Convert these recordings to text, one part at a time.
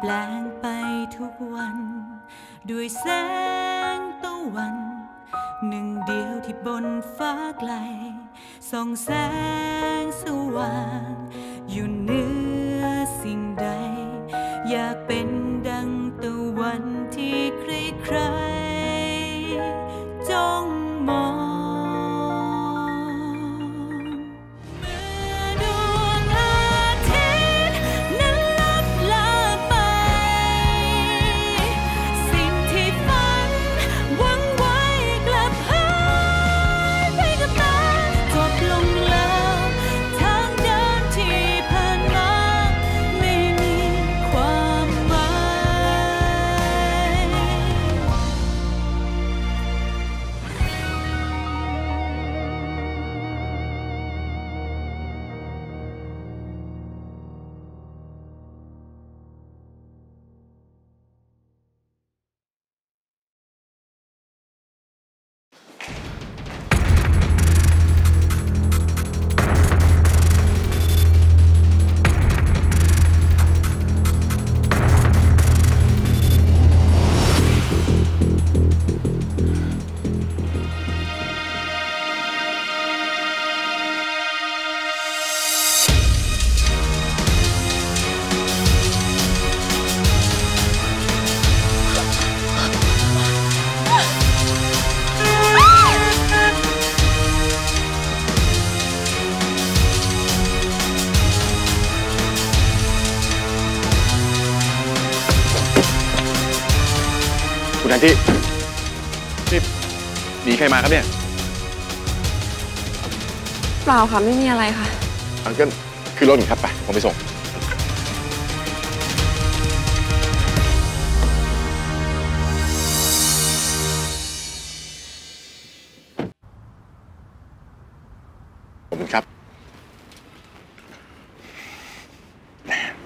แปลงไปทุกวันด้วยแสงตะวันหนึ่งเดียวที่บนฟ้าไกลส่องแสงสว่างอยู่เหนือสิ่งใดอยากเป็นดังตะวันที่ใครๆจ้องมองนี่หนีใครมาครับเนี่ยเปล่าค่ะไม่มีอะไรค่ะอังเกิ้ลคือรถหนีครับไปผมไปส่งขอบคุณครับ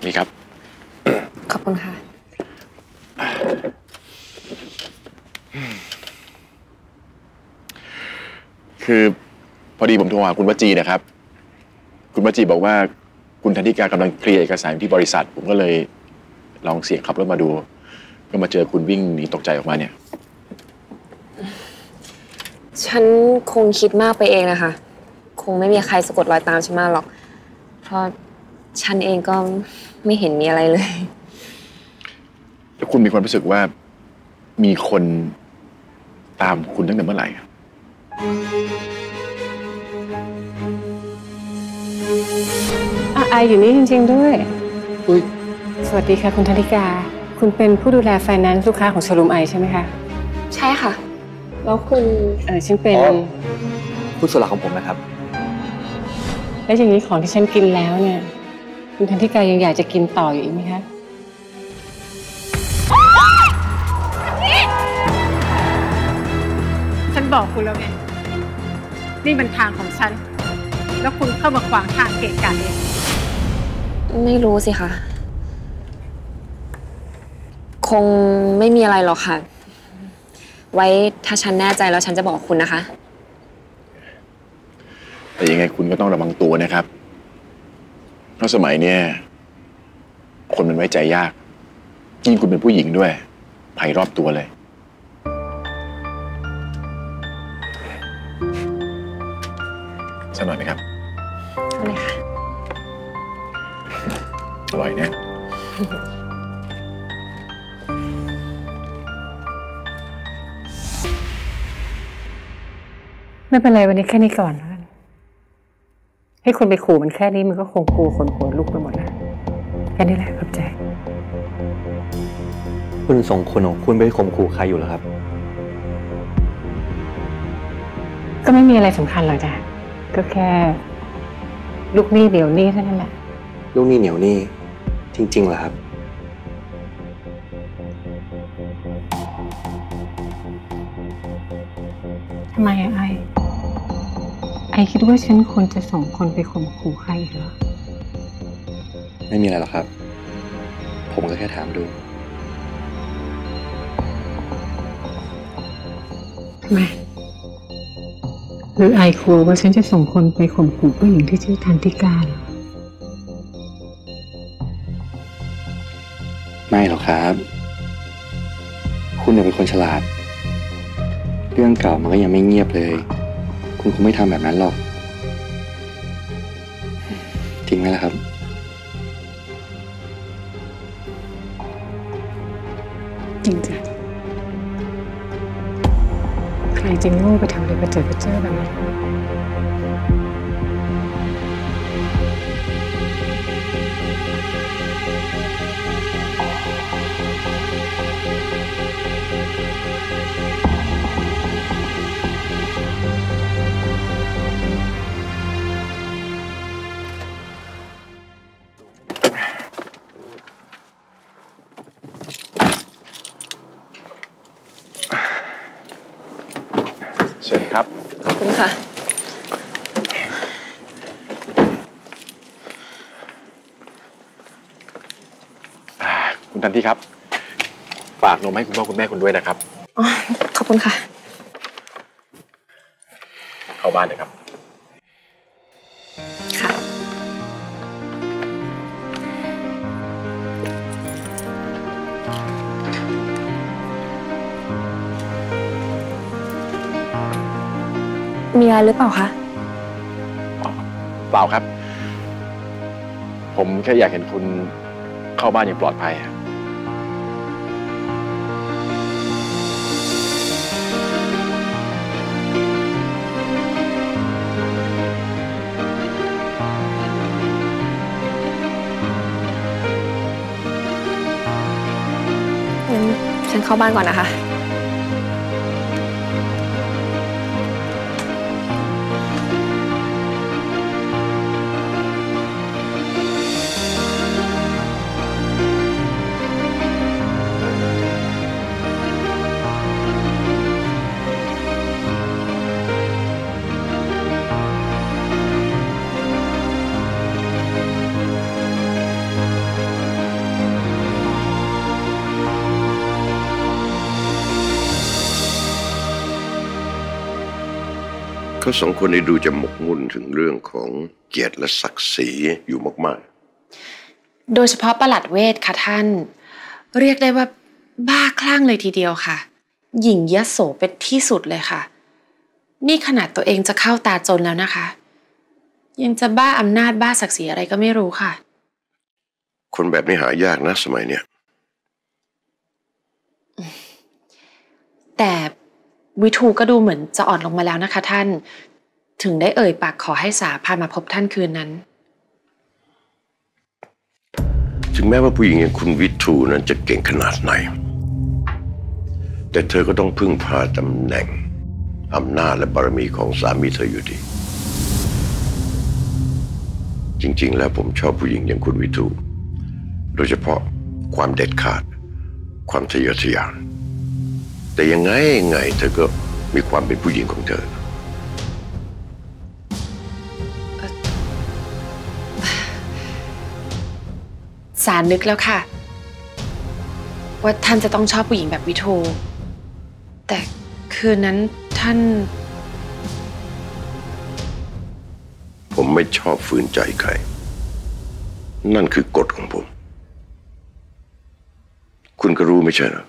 นี่ครับขอบคุณค่ะคือพอดีผมโทรหาคุณวัจจีนะครับคุณวัจจีบอกว่าคุณธันทิกากำลังเคลียร์เอกสารที่บริษัทผมก็เลยลองเสี่ยงขับรถมาดูก็มาเจอคุณวิ่งหนีตกใจออกมาเนี่ยฉันคงคิดมากไปเองนะคะคงไม่มีใครสะกดรอยตามฉันมาหรอกเพราะฉันเองก็ไม่เห็นมีอะไรเลยแล้วคุณมีความรู้สึกว่ามีคนตามคุณตั้งแต่เมื่อไหร่ไออยู่นี่จริงๆด้วยสวัสดีค่ะคุณธันทิกาคุณเป็นผู้ดูแลไฟแนนซ์ลูกค้าของโชว์รูมไอใช่ไหมคะใช่ค่ะแล้วคุณฉันเป็นผู้สนับสนุนของผมนะครับและอย่างนี้ของที่ฉันกินแล้วเนี่ยคุณธันทิกายังอยากจะกินต่ออยู่อีกไหมคะฉันบอกคุณแล้วไงนี่เป็นทางของฉันแล้วคุณเข้ามาขวางทางเกะกะเองไม่รู้สิคะคงไม่มีอะไรหรอกค่ะไว้ถ้าฉันแน่ใจแล้วฉันจะบอกคุณนะคะแต่ยังไงคุณก็ต้องระวังตัวนะครับเพราะสมัยนี้คนมันไว้ใจยากยิ่งคุณเป็นผู้หญิงด้วยภัยรอบตัวเลยสักหน่อยไหมครับเอาเลยค่ะอร่อยเนี่ยไม่เป็นไรวันนี้แค่นี้ก่อนแล้วกันให้คนไปขู่มันแค่นี้มันก็คงกลัวคนหัวลุกไปหมดแล้วแค่นี้แหละขอบใจคุณส่งคนของคุณไปข่มขู่ใครอยู่เหรอครับก็ไม่มีอะไรสำคัญหรอกจ้ะก็แค่ลูกหนี้เดี๋ยวนี้เท่านั้นแหละลูกหนี้เหนียวหนี้จริงๆเหรอครับทำไมไอคิดว่าฉันควรจะส่งคนไปข่มขู่ใครอีกเหรอไม่มีอะไรหรอกครับผมก็แค่ถามดูมาหรือไอกลัวว่าฉันจะส่งคนไปข่มขู่ผู้หญิงที่ชื่อธันทิกา ไม่หรอกครับคุณเป็นคนฉลาดเรื่องเก่ามันก็ยังไม่เงียบเลยคุณคงไม่ทำแบบนั้นหรอกจริงไหมล่ะครับจริงจ้ะใครจะโง่ไปทำอะไรประเจิดประเจ้อแบบนี้เชิญครับขอบคุณค่ะคุณทันทีครับฝากนมให้คุณพ่อคุณแม่คุณด้วยนะครับอ๋อขอบคุณค่ะเข้าบ้านเลยครับค่ะมีอะไรหรือเปล่าคะเปล่าครับผมแค่อยากเห็นคุณเข้าบ้านอย่างปลอดภัยงั้นฉันเข้าบ้านก่อนนะคะทั้งสองคนนี้ดูจะหมกมุ่นถึงเรื่องของเกียรติและศักดิ์ศรีอยู่มากๆโดยเฉพาะปลัดเวทค่ะท่านเรียกได้ว่าบ้าคลั่งเลยทีเดียวค่ะหยิ่งยโสเป็นที่สุดเลยค่ะนี่ขนาดตัวเองจะเข้าตาจนแล้วนะคะยังจะบ้าอำนาจบ้าศักดิ์ศรีอะไรก็ไม่รู้ค่ะคนแบบนี้หายากนะสมัยเนี้ยแต่วิทูก็ดูเหมือนจะอ่อนลงมาแล้วนะคะท่านถึงได้เอ่ยปากขอให้สาพามาพบท่านคืนนั้นถึงแม้ว่าผู้หญิงอย่างคุณวิทูนั้นจะเก่งขนาดไหนแต่เธอก็ต้องพึ่งพาตำแหน่งอำนาจและบารมีของสามีเธออยู่ดีจริงๆแล้วผมชอบผู้หญิงอย่างคุณวิทูโดยเฉพาะความเด็ดขาดความทะเยอทะยานแต่ยังไงเธอก็มีความเป็นผู้หญิงของเธอสารนึกแล้วค่ะว่าท่านจะต้องชอบผู้หญิงแบบวิทูแต่คืนนั้นท่านผมไม่ชอบฝืนใจใครนั่นคือกฎของผมคุณก็รู้ไม่ใช่หรอ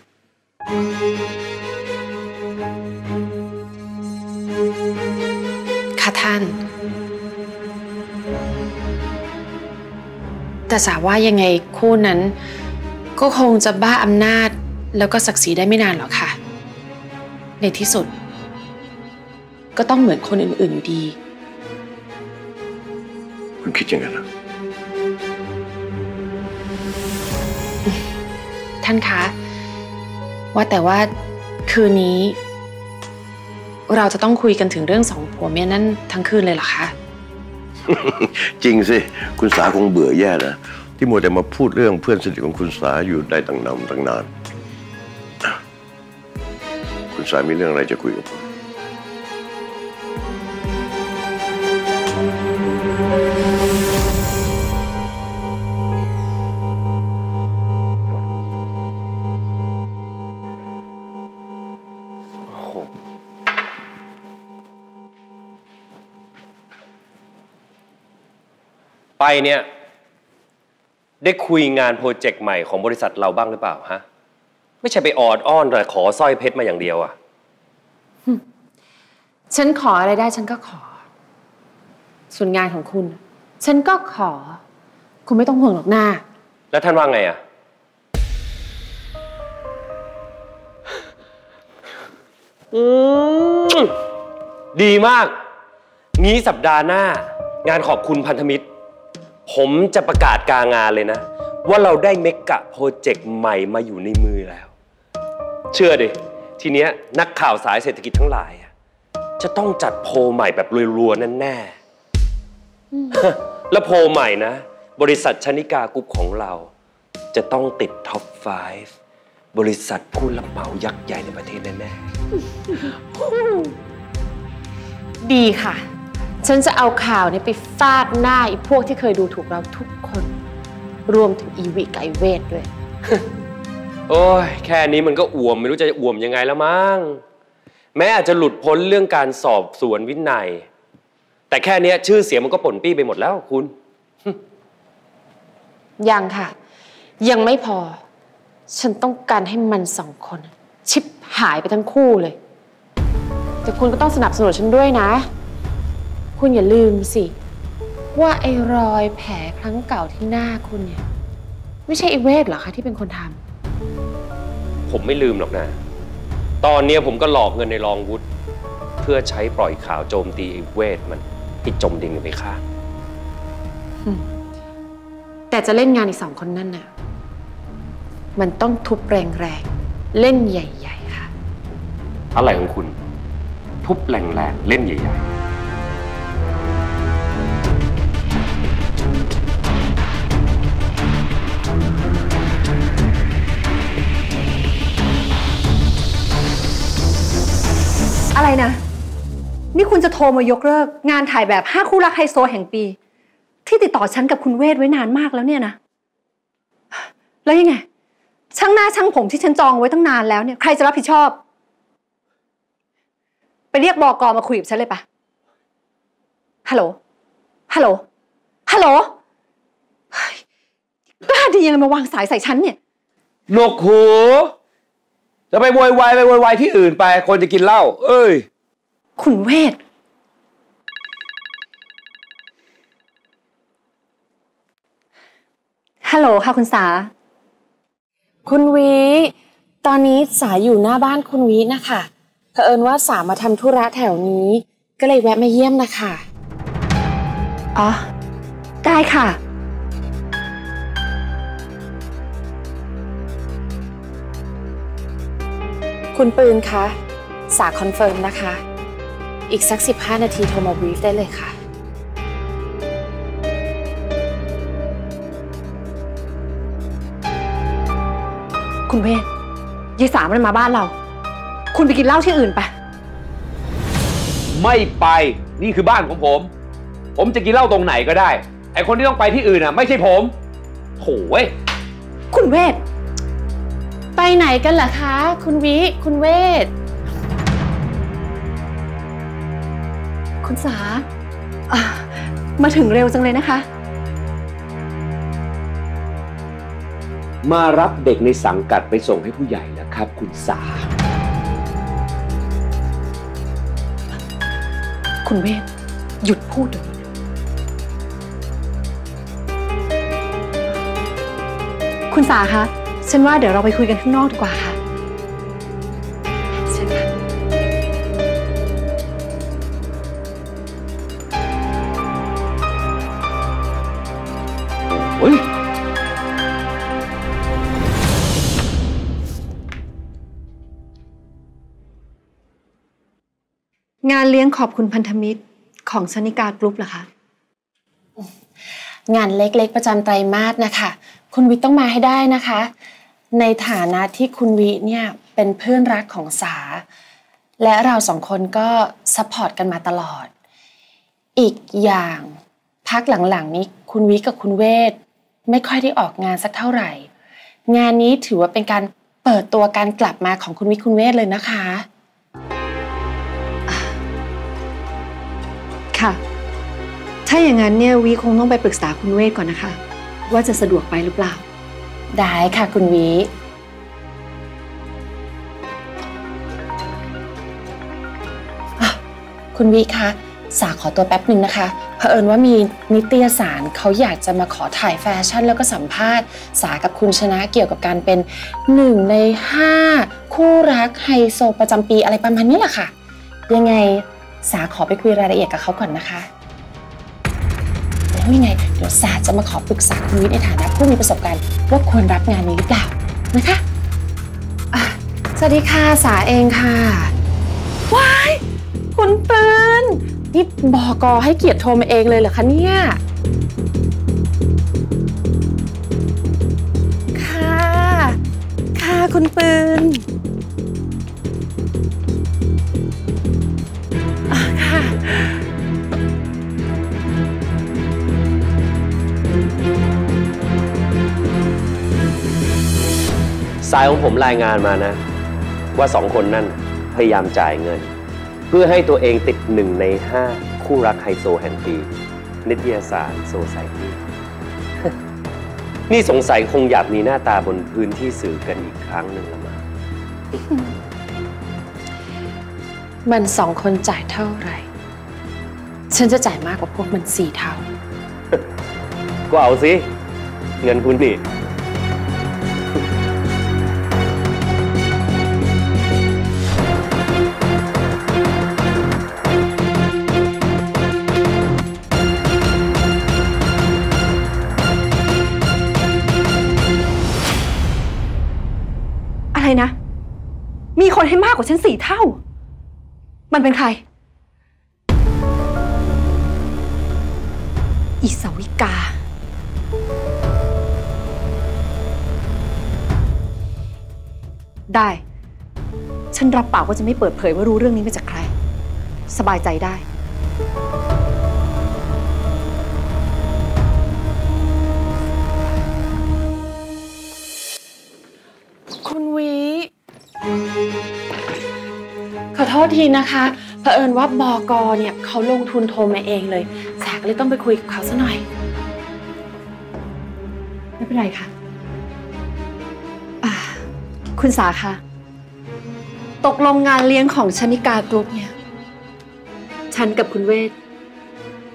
ค่ะท่านแต่สาว่ายังไงคู่นั้นก็คงจะบ้าอำนาจแล้วก็ศักดิ์ศรีได้ไม่นานหรอกค่ะในที่สุดก็ต้องเหมือนคนอื่นๆอยู่ดีคุณคิดยังไงนะท่านคะว่าแต่ว่าคืนนี้เราจะต้องคุยกันถึงเรื่องสองผัวเมียนั่นทั้งคืนเลยเหรอคะ จริงสิคุณสาคงเบื่อแย่นะที่มัวแต่มาพูดเรื่องเพื่อนสนิทของคุณสาอยู่ได้ตั้งนานคุณสามีเรื่องอะไรจะคุยกับผมไปเนี่ย ได้คุยงานโปรเจกต์ใหม่ของบริษัทเราบ้างหรือเปล่าฮะไม่ใช่ไปออดอ้อนหรือขอสร้อยเพชรมาอย่างเดียวอะฉันขออะไรได้ฉันก็ขอส่วนงานของคุณฉันก็ขอคุณไม่ต้องห่วงหรอกนะแล้วท่านว่าไงอะดีมากงี้สัปดาห์หน้างานขอบคุณพันธมิตรผมจะประกาศกลางงานเลยนะว่าเราได้เมกะโปรเจกต์ใหม่มาอยู่ในมือแล้วเชื่อดิทีเนี้ยนักข่าวสายเศรษฐกิจทั้งหลายจะต้องจัดโพลใหม่แบบรัวๆแน่ๆและโพลใหม่นะบริษัทชนิกากรุ๊ปของเราจะต้องติดท็อป 5 บริษัทผู้รับเหมายักษ์ใหญ่ในประเทศแน่ๆดีค่ะฉันจะเอาข่าวนี้ไปฟาดหน้าไอ้พวกที่เคยดูถูกเราทุกคนรวมถึงอีวิกไก่เวทด้วยโอ้ยแค่นี้มันก็อ่วมไม่รู้จะอ่วมยังไงแล้วมั้งแม้อาจจะหลุดพ้นเรื่องการสอบสวนวินัยแต่แค่นี้ชื่อเสียงมันก็ป่นปี้ไปหมดแล้วคุณยังค่ะยังไม่พอฉันต้องการให้มันสองคนชิบหายไปทั้งคู่เลยแต่คุณก็ต้องสนับสนุนฉันด้วยนะคุณอย่าลืมสิว่าไอ้รอยแผลครั้งเก่าที่หน้าคุณเนี่ยไม่ใช่ไอ้เวทหรอคะที่เป็นคนทำผมไม่ลืมหรอกนะตอนนี้ผมก็หลอกเงินในรองวุฒิเพื่อใช้ปล่อยข่าวโจมตีไอ้เวทมันที่จมดิ่งไปข้างแต่จะเล่นงานอีกสองคนนั่นน่ะมันต้องทุบแรงๆเล่นใหญ่ๆค่ะอะไรของคุณทุบแรงๆเล่นใหญ่ๆอะไรนะนี่คุณจะโทรมายกเลิกงานถ่ายแบบ5คู่รักไฮโซแห่งปีที่ติดต่อฉันกับคุณเวทไว้นานมากแล้วเนี่ยนะแล้วยังไงช่างหน้าช่างผมที่ฉันจองไว้ตั้งนานแล้วเนี่ยใครจะรับผิดชอบไปเรียกบก.มาคุยกับฉันเลยปะฮัลโหลฮัลโหลฮัลโหลกล้าดียังไงมาวางสายใส่ฉันเนี่ยนกหูแล้วไปโวยวายที่อื่นไปคนจะกินเหล้าเอ้ยคุณเวทฮัลโหลค่ะคุณสาคุณวีตอนนี้สาอยู่หน้าบ้านคุณวีนะคะเผอิญว่าสามาทำธุระแถวนี้ก็เลยแวะมาเยี่ยมนะคะอ๋อได้ค่ะคุณปืนคะสาคอนเฟิร์มนะคะอีกสัก15นาทีโทรมาบรีฟได้เลยค่ะคุณเวทยายสามันมาบ้านเราคุณไปกินเหล้าที่อื่นไปไม่ไปนี่คือบ้านของผมจะกินเหล้าตรงไหนก็ได้ไอคนที่ต้องไปที่อื่นอ่ะไม่ใช่ผมโถ่เว้ยคุณเวทไปไหนกันล่ะคะคุณวิคุณเวทคุณสามาถึงเร็วจังเลยนะคะมารับเด็กในสังกัดไปส่งให้ผู้ใหญ่แล้วครับคุณสาคุณเวทหยุดพูดเดี๋ยวนี้คุณสาคะฉันว่าเดี๋ยวเราไปคุยกันข้างนอกดีกว่าค่ะเชิญค่ะโอ้ยงานเลี้ยงขอบคุณพันธมิตรของชนิกากรุ๊ปเหรอคะงานเล็กๆประจำไตรมาสนะคะคุณวิต้องมาให้ได้นะคะในฐานะที่คุณวิเนี่ยเป็นเพื่อนรักของสาและเราสองคนก็ซัพพอร์ตกันมาตลอดอีกอย่างพักหลังๆนี้คุณวิกับคุณเวทไม่ค่อยได้ออกงานสักเท่าไหร่งานนี้ถือว่าเป็นการเปิดตัวการกลับมาของคุณวิคุณเวทเลยนะคะค่ะถ้าอย่างนั้นเนี่ยวิคงต้องไปปรึกษาคุณเวทก่อนนะคะ ว่าจะสะดวกไปหรือเปล่าได้ค่ะคุณวิคุณวิคะสาขอตัวแป๊บหนึ่งนะคะเผอิญว่ามีนิตยสารเขาอยากจะมาขอถ่ายแฟชั่นแล้วก็สัมภาษณ์สากับคุณชนะเกี่ยวกับการเป็น1 ใน 5คู่รักไฮโซประจำปีอะไรประมาณนี้แหละค่ะยังไงสาขอไปคุยรายละเอียดกับเขาก่อนนะคะแล้วยังไงเดี๋ยวสาจะมาขอปรึกษาคุณวิทย์ในฐานะผู้มีประสบการณ์ว่าควรรับงานนี้หรือเปล่านะคะสวัสดีค่ะสาเองค่ะว้ายคุณปืนนี่บก.ให้เกียรติโทรมาเองเลยเหรอคะเนี่ยค่ะค่ะคุณปืนค่ะสายของผมรายงานมานะว่า2 คนนั่นพยายามจ่ายเงินเพื่อให้ตัวเองติด1 ใน 5คู่รักไฮโซแห่งปีนิตยสารโซไซตี้นี่สงสัยคงอยากมีหน้าตาบนพื้นที่สื่อกันอีกครั้งหนึ่งละมั้งมัน2 คนจ่ายเท่าไหร่ฉันจะจ่ายมากกว่าพวกมัน4 เท่าก็เอาสิเงินคุณนี่นะมีคนให้มากกว่าฉัน4 เท่ามันเป็นใครอิสวิกาได้ฉันรับปากว่าจะไม่เปิดเผยว่ารู้เรื่องนี้มาจากใครสบายใจได้ขอโทษทีนะคะเผอิญว่าบก.เนี่ยเขาลงทุนโทรมาเองเลยสาก็เลยต้องไปคุยกับเขาซะหน่อยไม่เป็นไรค่ะคุณสาคะตกลงงานเลี้ยงของชนิกากรุ๊ปเนี่ยฉันกับคุณเวท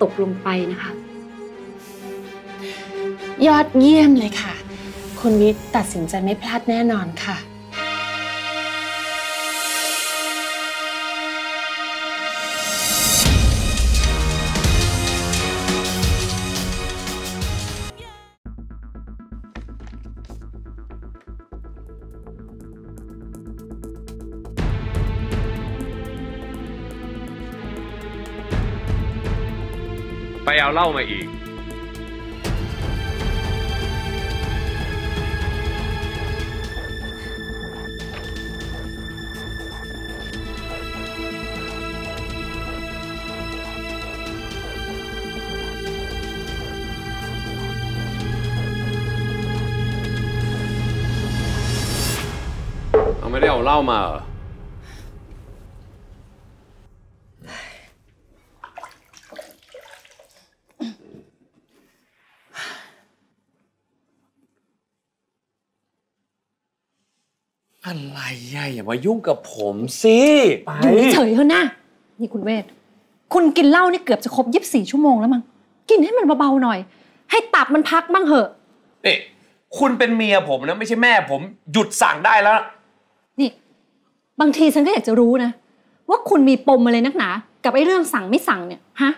ตกลงไปนะคะยอดเยี่ยมเลยค่ะคุณวิทย์ตัดสินใจไม่พลาดแน่นอนค่ะไปเอาเหล้ามาอีกเอาไม่ได้เอาเหล้ามาเหรออะไรอย่ามายุ่งกับผมสิอยู่เฉยเถอะนะนี่คุณเวทคุณกินเหล้านี่เกือบจะครบ24 ชั่วโมงแล้วมั้งกินให้มันเบาๆหน่อยให้ตับมันพักบ้างเหอะนี่คุณเป็นเมียผมนะไม่ใช่แม่ผมหยุดสั่งได้แล้วนี่บางทีฉันก็อยากจะรู้นะว่าคุณมีปมอะไรนักหนากับไอ้เรื่องสั่งไม่สั่งเนี่ยฮะ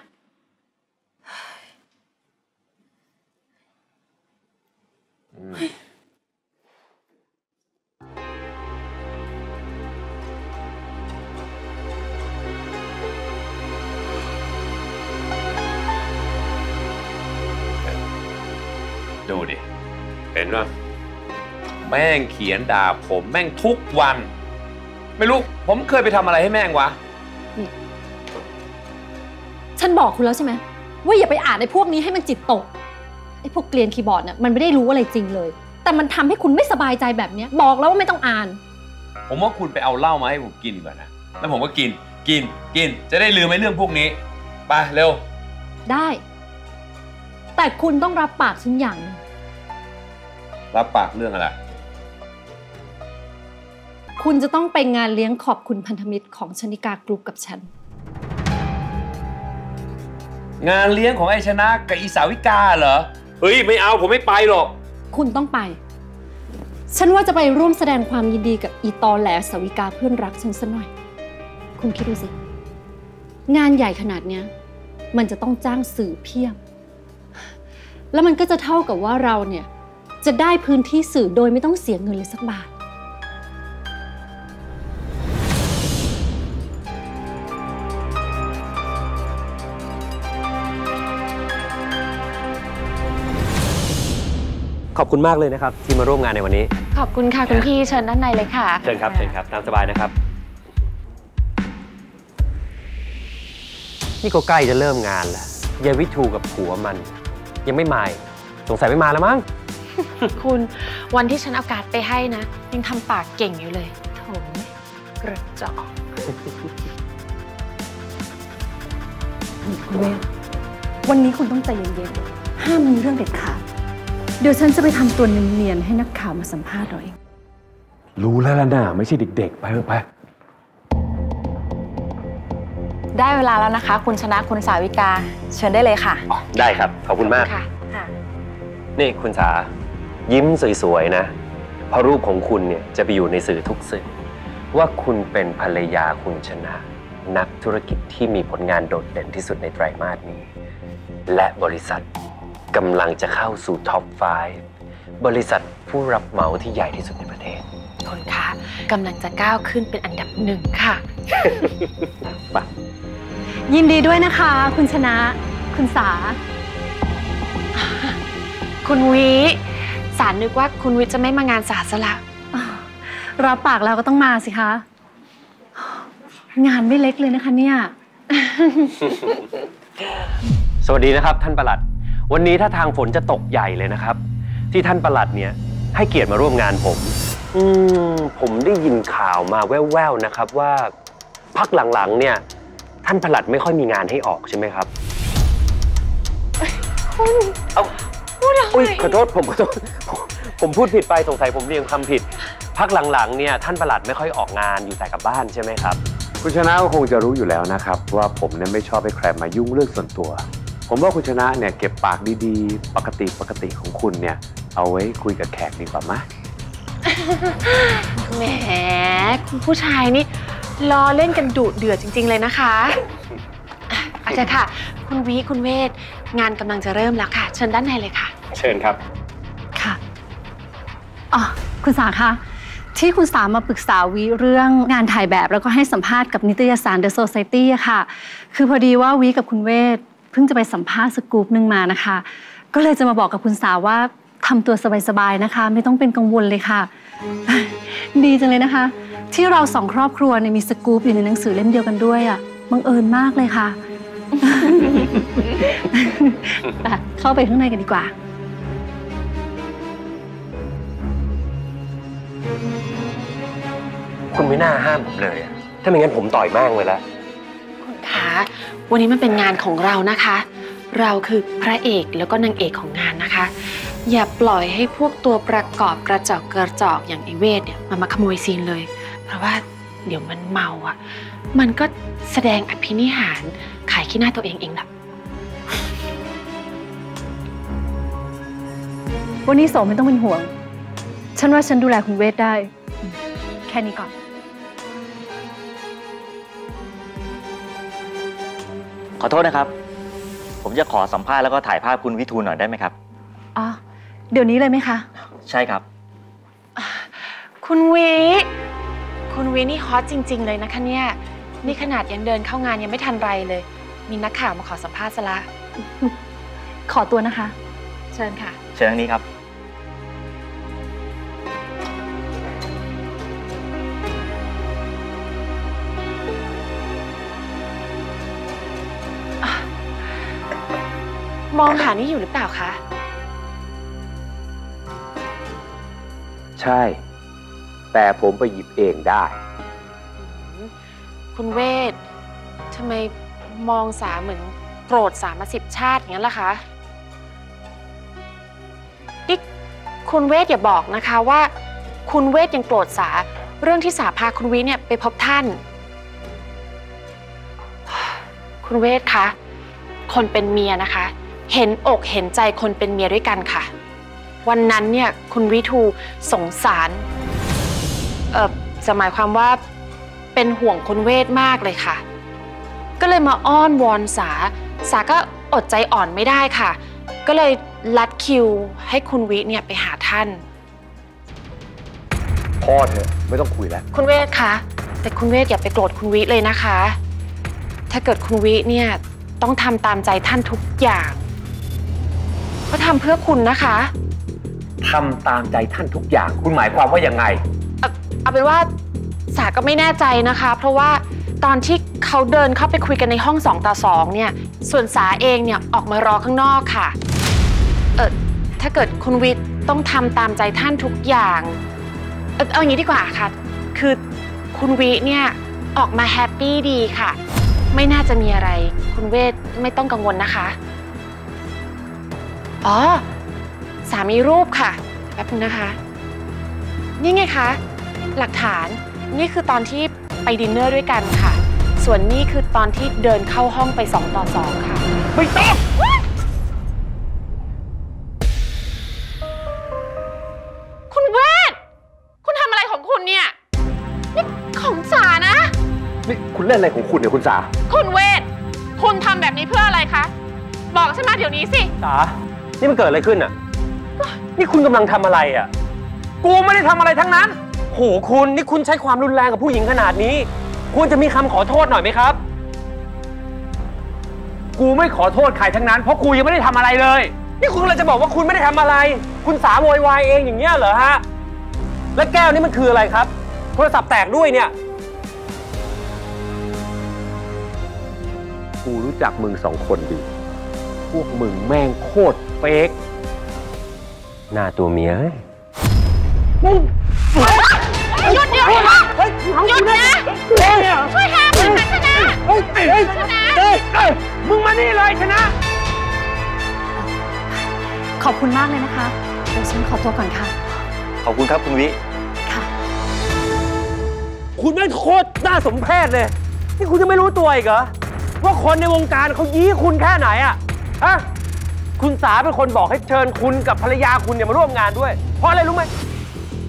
ดูดิเห็นป่ะแม่งเขียนด่าผมแม่งทุกวันไม่รู้ผมเคยไปทำอะไรให้แม่งวะฉันบอกคุณแล้วใช่ไหมว่าอย่าไปอ่านไอ้พวกนี้ให้มันจิตตกไอ้พวกเกลียนคีย์บอร์ดเนี่ยมันไม่ได้รู้อะไรจริงเลยแต่มันทำให้คุณไม่สบายใจแบบนี้บอกแล้วว่าไม่ต้องอ่านผมว่าคุณไปเอาเหล้ามาให้ผมกินก่อนนะแล้วผมก็กินจะได้ลืมไอ้เรื่องพวกนี้ไปเร็วได้แต่คุณต้องรับปากฉันอย่าง รับปากเรื่องอะไรคุณจะต้องไปงานเลี้ยงขอบคุณพันธมิตรของชนิกากรุ๊ปกับฉันงานเลี้ยงของไอ้ชนะกับอีสาวิกาเหรอเฮ้ยไม่เอาผมไม่ไปหรอกคุณต้องไปฉันว่าจะไปร่วมแสดงความยินดีกับอีตอแหลสาวิกาเพื่อนรักฉันซะหน่อยคุณคิดดูสิงานใหญ่ขนาดเนี้ยมันจะต้องจ้างสื่อเพียบแล้วมันก็จะเท่ากับว่าเราเนี่ยจะได้พื้นที่สื่อโดยไม่ต้องเสียเงินเลยสักบาทขอบคุณมากเลยนะครับที่มาร่วมงานในวันนี้ขอบคุณค่ะคุณพี่เชิญด้านในเลยค่ะเชิญครับเชิญครับตามสบายนะครับนี่ก็ใกล้จะเริ่มงานแล้วยายวิทูกับผัวมันยังไม่มาสงสัยไม่มาแล้วมั้งคุณวันที่ฉันเอาการ์ดไปให้นะยังทำปากเก่งอยู่เลยโถกระจอกคุณเวลวันนี้คุณต้องใจเย็นๆห้ามมีเรื่องเด็ดขาดเดี๋ยวฉันจะไปทำตัวเนียนๆให้นักข่าวมาสัมภาษณ์เราเองรู้แล้วล่ะนะไม่ใช่เด็กๆไปเถอะไปได้เวลาแล้วนะคะคุณชนะคุณสาวิกาเชิญได้เลยค่ะได้ครับขอบคุณมากนี่คุณสายิ้มสวยๆนะเพราะรูปของคุณเนี่ยจะไปอยู่ในสื่อทุกสื่อว่าคุณเป็นภรรยาคุณชนะนักธุรกิจที่มีผลงานโดดเด่นที่สุดในไตรมาสนี้และบริษัทกำลังจะเข้าสู่ท็อป 5 บริษัทผู้รับเหมาที่ใหญ่ที่สุดในประเทศคุณคะกำลังจะก้าวขึ้นเป็นอันดับหนึ่งค่ะ ยินดีด้วยนะคะคุณชนะคุณสาคุณวิสารนึกว่าคุณวิจะไม่มางานสาสละรับปากเราก็ต้องมาสิคะงานไม่เล็กเลยนะคะเนี่ย สวัสดีนะครับท่านปลัดวันนี้ถ้าทางฝนจะตกใหญ่เลยนะครับที่ท่านปลัดเนี่ยให้เกียรติมาร่วมงานผมผมได้ยินข่าวมาแว่วๆนะครับว่าพักหลังๆเนี่ยท่านปลัดไม่ค่อยมีงานให้ออกใช่ไหมครับคุณเอาอุ้ยขอโทษผมขอโทษผมพูดผิดไปสงสัยผมเรียงคำผิดพักหลังๆเนี่ยท่านปลัดไม่ค่อยออกงานอยู่แต่กับบ้านใช่ไหมครับคุณชนะก็คงจะรู้อยู่แล้วนะครับว่าผมเนี่ยไม่ชอบให้ใครมายุ่งเรื่องส่วนตัวผมว่าคุณชนะเนี่ยเก็บปากดีๆปกติของคุณเนี่ยเอาไว้คุยกับแขกดีกว่าไหมแหมคุณผู้ชายนี่รอเล่นกันดุเดือดจริงๆเลยนะคะอาจารย์ค่ะคุณวิคุณเวทงานกำลังจะเริ่มแล้วค่ะเชิญด้านในเลยค่ะเชิญครับค่ะอ๋อคุณสาค่ะที่คุณสามาปรึกษาวิเรื่องงานถ่ายแบบแล้วก็ให้สัมภาษณ์กับนิตยสาร The Society ค่ะคือพอดีว่าวิกับคุณเวทเพิ่งจะไปสัมภาษณ์สกู๊ปหนึ่งมานะคะก็เลยจะมาบอกกับคุณสาวว่าทำตัวสบายๆนะคะไม่ต้องเป็นกังวลเลยค่ะดีจังเลยนะคะที่เราสองครอบครัวเนี่ยมีสกู๊ปอยู่ในหนังสือเล่มเดียวกันด้วยอ่ะบังเอิญมากเลยค่ะ เข้าไปข้างในกันดีกว่าคุณไม่น่าห้ามผมเลยถ้าไม่งั้นผมต่อยมากเลยละวันนี้มันเป็นงานของเรานะคะเราคือพระเอกแล้วก็นางเอกของงานนะคะอย่าปล่อยให้พวกตัวประกอบกระจอกอย่างไอเวทเนี่ยมันมาขโมยซีนเลยเพราะว่าเดี๋ยวมันเมาอ่ะมันก็แสดงอภินิหารขายขี้หน้าตัวเองเองล่ะวันนี้โสมไม่ต้องเป็นห่วงฉันว่าฉันดูแลคุณเวทได้แค่นี้ก่อนขอโทษนะครับผมจะขอสัมภาษณ์แล้วก็ถ่ายภาพคุณวิทูลหน่อยได้ไหมครับอ๋อเดี๋ยวนี้เลยไหมคะใช่ครับคุณวินี่ฮอตจริงๆเลยนะคะเนี่ยนี่ขนาดยังเดินเข้างานยังไม่ทันไรเลยมีนักข่าวมาขอสัมภาษณ์ซะละขอตัวนะคะเชิญค่ะเชิญทางนี้ครับมองหานี่อยู่หรือเปล่าคะใช่แต่ผมไปหยิบเองได้คุณเวททำไมมองสาเหมือนโกรธสามา10 ชาติอย่างนั้นล่ะคะนี่ คุณเวทอย่าบอกนะคะว่าคุณเวทยังโกรธสาเรื่องที่สาพาคุณวิเนี่ยไปพบท่านคุณเวทคะคนเป็นเมียนะคะเห็นอกเห็นใจคนเป็นเมียด้วยกันค่ะวันนั้นเนี่ยคุณวิทูสงสารจะหมายความว่าเป็นห่วงคุณเวทมากเลยค่ะก็เลยมาอ้อนวอนสาก็อดใจอ่อนไม่ได้ค่ะก็เลยลัดคิวให้คุณวิเนี่ยไปหาท่านพ่อเถอะไม่ต้องคุยแล้วคุณเวทคะแต่คุณเวทอย่าไปโกรธคุณวิเลยนะคะถ้าเกิดคุณวิเนี่ยต้องทำตามใจท่านทุกอย่างก็ทำเพื่อคุณนะคะทำตามใจท่านทุกอย่างคุณหมายความว่ายังไงเอาเป็นว่าสาก็ไม่แน่ใจนะคะเพราะว่าตอนที่เขาเดินเข้าไปคุยกันในห้อง2 ต่อ 2เนี่ยส่วนสาเองเนี่ยออกมารอข้างนอกค่ะถ้าเกิดคุณวิทย์ต้องทำตามใจท่านทุกอย่างเอาอย่างนี้ดีกว่าค่ะคือคุณวิเนี่ยออกมาแฮปปี้ดีค่ะไม่น่าจะมีอะไรคุณเวทไม่ต้องกังวลนะคะอ๋อสามีรูปค่ะแป๊บนึงนะคะนี่ไงคะหลักฐานนี่คือตอนที่ไปดินเนอร์ด้วยกันค่ะส่วนนี่คือตอนที่เดินเข้าห้องไป2 ต่อ 2ค่ะไม่ต้องคุณเวทคุณทำอะไรของคุณเนี่ยนี่ของสานะนี่คุณเล่นอะไรของคุณเนี่ยคุณสาคุณเวทคุณทำแบบนี้เพื่ออะไรคะบอกฉันมาเดี๋ยวนี้สิสานี่มันเกิดอะไรขึ้นอ่ะนี่คุณกำลังทำอะไรอ่ะกูไม่ได้ทำอะไรทั้งนั้นโหคุณนี่คุณใช้ความรุนแรงกับผู้หญิงขนาดนี้ควรจะมีคำขอโทษหน่อยไหมครับกูไม่ขอโทษใครทั้งนั้นเพราะกูยังไม่ได้ทำอะไรเลยนี่คุณเลยจะบอกว่าคุณไม่ได้ทำอะไรคุณสาโวยวายเองอย่างเงี้ยเหรอฮะและแก้วนี่มันคืออะไรครับโทรศัพท์แตกด้วยเนี่ยกูรู้จักมึง2 คนดีพวกมึงแม่งโคตรเฟกหน้าตัวเมียมึงหยุดเดี๋ยวนี้นะหยุดนะช่วยแทนชนะมึงมานี่เลยชนะขอบคุณมากเลยนะคะเดี๋ยวฉันขอตัวก่อนค่ะขอบคุณครับคุณวิค่ะคุณแม่งโคตรน่าสมเพชเลยนี่คุณจะไม่รู้ตัวอีกเหรอว่าคนในวงการเขายี้คุณแค่ไหนอ่ะฮะคุณสาเป็นคนบอกให้เชิญคุณกับภรรยาคุณเนี่ยมาร่วมงานด้วยเพราะอะไรรู้ไหม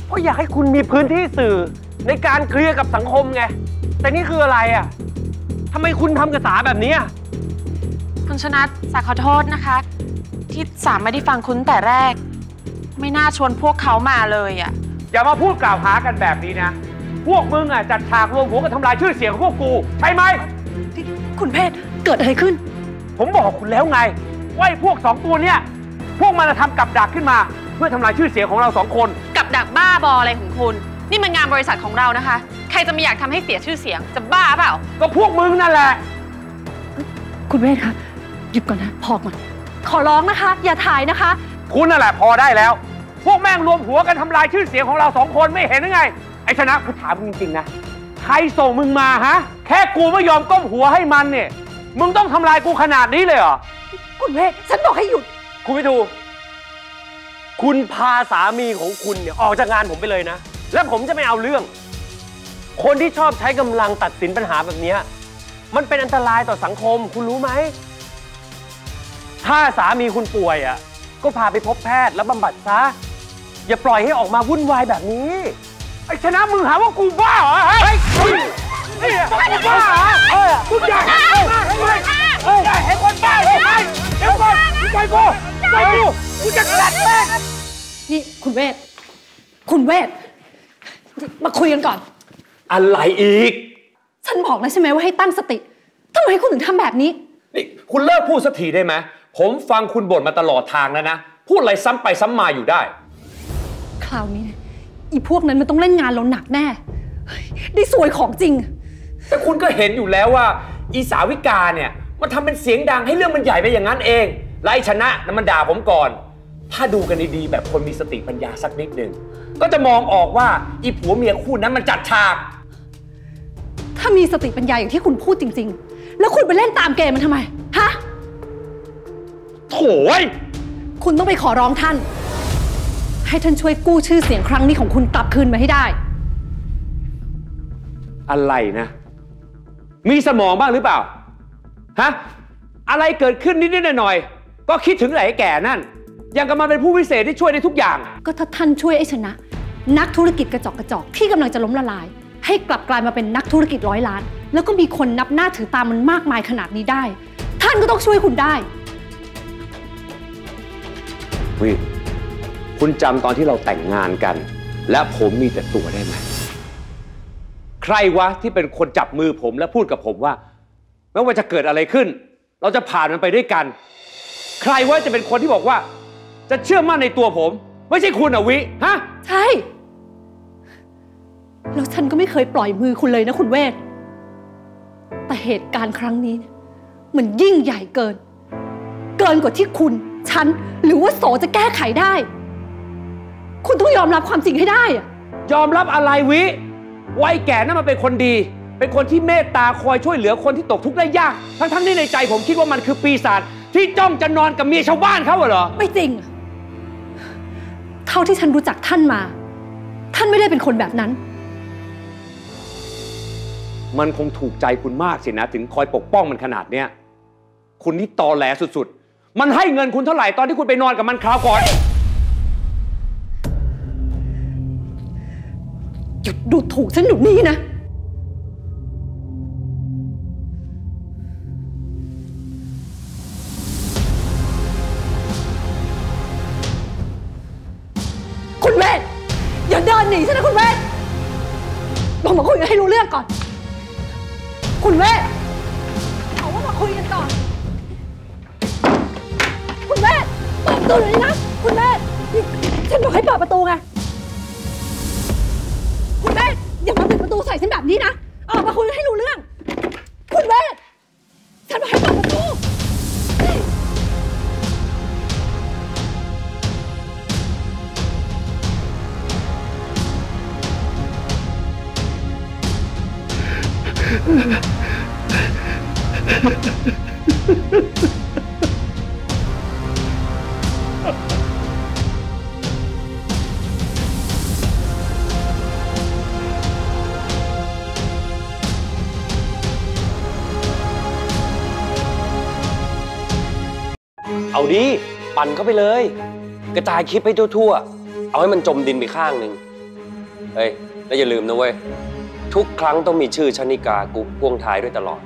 เพราะอยากให้คุณมีพื้นที่สื่อในการเคลียร์กับสังคมไงแต่นี่คืออะไรอ่ะทำไมคุณทำกับสาแบบนี้คุณชนะสาขอโทษนะคะที่สาไม่ได้ฟังคุณแต่แรกไม่น่าชวนพวกเขามาเลยอ่ะอย่ามาพูดกล่าวหากันแบบนี้นะพวกมึงอ่ะจัดฉากรวมหัวกันทำลายชื่อเสียงของพวกกูใช่ไหมคุณเพชรเกิดอะไรขึ้นผมบอกคุณแล้วไงว่าพวก2 ตัวเนี่ยพวกมันจะทำกับดักขึ้นมาเพื่อทำลายชื่อเสียงของเรา2 คนกับดักบ้าบออะไรของคุณนี่มันงานบริษัทของเรานะคะใครจะไม่อยากทำให้เสียชื่อเสียงจะบ้าเปล่าก็พวกมึงนั่นแหละคุณเวทคะหยุดก่อนนะพอก่อนขอร้องนะคะอย่าถ่ายนะคะคุณนั่นแหละพอได้แล้วพวกแม่งรวมหัวกันทำลายชื่อเสียงของเรา2 คนไม่เห็นหรือไงไอ้ชนะกูถามมึงจริงๆนะใครส่งมึงมาฮะแค่กูไม่ยอมก้มหัวให้มันเนี่ยมึงต้องทำลายกูขนาดนี้เลยเหรอคุณเวทฉันบอกให้หยุดคุณวิทูคุณพาสามีของคุณเนี่ยออกจากงานผมไปเลยนะและผมจะไม่เอาเรื่องคนที่ชอบใช้กำลังตัดสินปัญหาแบบนี้มันเป็นอันตรายต่อสังคมคุณรู้ไหมถ้าสามีคุณป่วยอ่ะก็พาไปพบแพทย์แล้วบำบัดซะอย่าปล่อยให้ออกมาวุ่นวายแบบนี้ไอ้ชนะมึงหาว่ากูบ้าเหรอเฮ้ยกูบ้าเหรอกูอยากให้คนบ้าเลยไปเดี๋ยวก่อนไปกูกูจะกระดแม่นี่คุณเวทมาคุยกันก่อนอะไรอีกฉันบอกแล้วใช่ไหมว่าให้ตั้งสติทำไมคุณถึงทำแบบนี้นี่คุณเลิกพูดสักทีได้ไหมผมฟังคุณบ่นมาตลอดทางแล้วนะพูดอะไรซ้ำไปซ้ำมาอยู่ได้คราวนี้นะอีพวกนั้นมันต้องเล่นงานเราหนักแน่ได้สวยของจริงแต่คุณก็เห็นอยู่แล้วว่าอีสาวิกาเนี่ยมันทำเป็นเสียงดังให้เรื่องมันใหญ่ไปอย่างนั้นเองไล่ชนะนั้นมันด่าผมก่อนถ้าดูกันดีๆแบบคนมีสติปัญญาสักนิดหนึ่งก็จะมองออกว่าอีผัวเมียคู่นั้นมันจัดฉากถ้ามีสติปัญญาอย่างที่คุณพูดจริงๆแล้วคุณไปเล่นตามเกมมันทำไมฮะโถ่คุณต้องไปขอร้องท่าน ให้ท่านช่วยกู้ชื่อเสียงครั้งนี้ของคุณกลับคืนมาให้ได้อะไรนะมีสมองบ้างหรือเปล่าฮะอะไรเกิดขึ้นนิดๆหน่อยๆก็คิดถึงไอ้แก่นั่นยังกำลังเป็นผู้วิเศษที่ช่วยได้ทุกอย่างก็ถ้าท่านช่วยไอ้ชนะนักธุรกิจกระจอกที่กำลังจะล้มละลายให้กลับกลายมาเป็นนักธุรกิจร้อยล้านแล้วก็มีคนนับหน้าถือตามันมากมายขนาดนี้ได้ท่านก็ต้องช่วยคุณได้วีคุณจำตอนที่เราแต่งงานกันและผมมีแต่ตัวได้ไหมใครวะที่เป็นคนจับมือผมและพูดกับผมว่าไม่ว่าจะเกิดอะไรขึ้นเราจะผ่านมันไปด้วยกันใครวะจะเป็นคนที่บอกว่าจะเชื่อมั่นในตัวผมไม่ใช่คุณอะวิฮะใช่แล้วฉันก็ไม่เคยปล่อยมือคุณเลยนะคุณเวทแต่เหตุการณ์ครั้งนี้มันยิ่งใหญ่เกินกว่าที่คุณฉันหรือว่าโสจะแก้ไขได้คุณต้องยอมรับความจริงให้ได้ยอมรับอะไรวิวัยแก่นั่นมันเป็นคนดีเป็นคนที่เมตตาคอยช่วยเหลือคนที่ตกทุกข์ได้ยากทั้งที่ในใจผมคิดว่ามันคือปีศาจที่จ้องจะนอนกับเมียชาวบ้านเขาเหรอไม่จริงเท่าที่ฉันรู้จักท่านมาท่านไม่ได้เป็นคนแบบนั้นมันคงถูกใจคุณมากสินะถึงคอยปกป้องมันขนาดเนี้ยคุณนี่ตอแหลสุดๆมันให้เงินคุณเท่าไหร่ตอนที่คุณไปนอนกับมันคราวก่อนหยุดดูถูกฉันหยุดนี้นะคุณเวทอย่าเดินหนีฉันนะคุณเวทลองมาคุยกันให้รู้เรื่องก่อนคุณเวทเอาว่ามาคุยกันก่อนคุณเวทเปิดประตูเลยนะคุณเวทฉันบอกให้เปิดประตูไงคุณเวทอย่ามาปิดประตูใส่ฉันแบบนี้นะออกมาคุยให้รู้เรื่องคุณเวทฉันบอกให้เปิดประตูเอาดิปั่นเข้าไปเลยกระจายคลิปให้ทั่วๆเอาให้มันจมดินไปข้างหนึ่งเฮ้ยแล้วอย่าลืมนะเว้ยทุกครั้งต้องมีชื่อชนิกากุ๊กพ่วงท้ายด้วยตลอด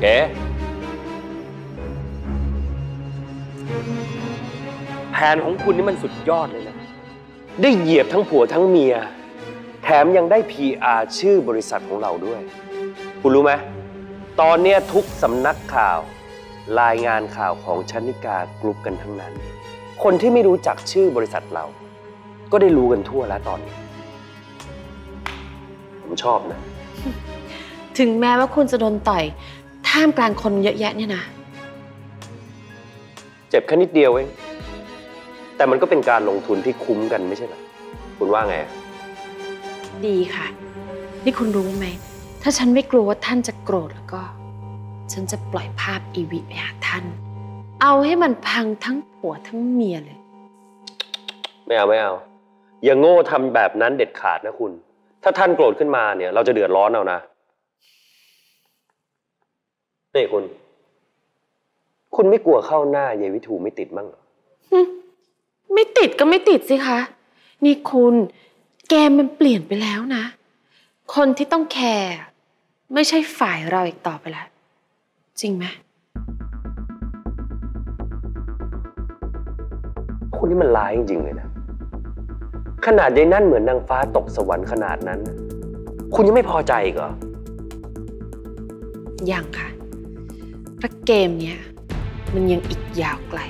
เก๋แผนของคุณนี่มันสุดยอดเลยนะได้เหยียบทั้งผัวทั้งเมียแถมยังได้ PR ชื่อบริษัทของเราด้วยคุณรู้ไหมตอนนี้ทุกสำนักข่าวรายงานข่าวของชนิกากรุ๊ปกันทั้งนั้นคนที่ไม่รู้จักชื่อบริษัทเราก็ได้รู้กันทั่วแล้วตอนนี้ผมชอบนะถึงแม้ว่าคุณจะโดนต่อยท่ามกลางคนเยอะแยะเนี่ยนะเจ็บแค่นิดเดียวเองแต่มันก็เป็นการลงทุนที่คุ้มกันไม่ใช่หรอคุณว่าไงดีค่ะนี่คุณรู้ไหมถ้าฉันไม่กลัวว่าท่านจะโกรธแล้วก็ฉันจะปล่อยภาพอีวิไปหาท่านเอาให้มันพังทั้งผัวทั้งเมียเลยไม่เอาอย่าโง่ทำแบบนั้นเด็ดขาดนะคุณถ้าท่านโกรธขึ้นมาเนี่ยเราจะเดือดร้อนเอานะนี่คุณไม่กลัวเข้าหน้าเยวิถูไม่ติดบ้างหรอไม่ติดก็ไม่ติดสิคะนี่คุณแกมันเปลี่ยนไปแล้วนะคนที่ต้องแคร์ไม่ใช่ฝ่ายเราอีกต่อไปแล้วจริงไหมคุณนี่มันร้ายจริงๆเลยนะขนาดยายนั่นเหมือนนางฟ้าตกสวรรค์ขนาดนั้นคุณยังไม่พอใจอีกเหรอยังค่ะเพราะเกมเนี้ยมันยังอีกยาวไกล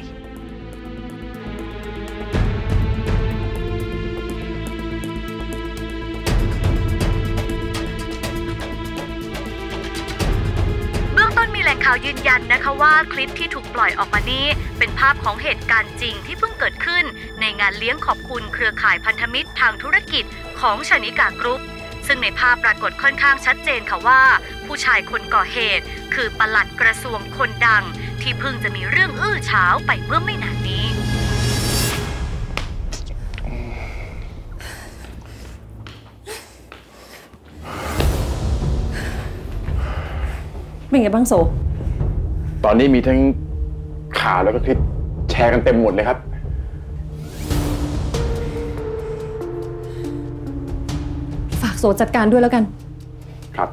แหล่งข่าวยืนยันนะคะว่าคลิปที่ถูกปล่อยออกมานี้เป็นภาพของเหตุการณ์จริงที่เพิ่งเกิดขึ้นในงานเลี้ยงขอบคุณเครือข่ายพันธมิตรทางธุรกิจของชนิกากรุ๊ปซึ่งในภาพปรากฏค่อนข้างชัดเจนค่ะว่าผู้ชายคนก่อเหตุคือปลัดกระทรวงคนดังที่เพิ่งจะมีเรื่องอื้อฉาวไปเมื่อไม่นานนี้ เป็นไงบ้างโซตอนนี้มีทั้งข่าวแล้วก็คลิปแชร์กันเต็มหมดเลยครับฝากโซจัดการด้วยแล้วกันครั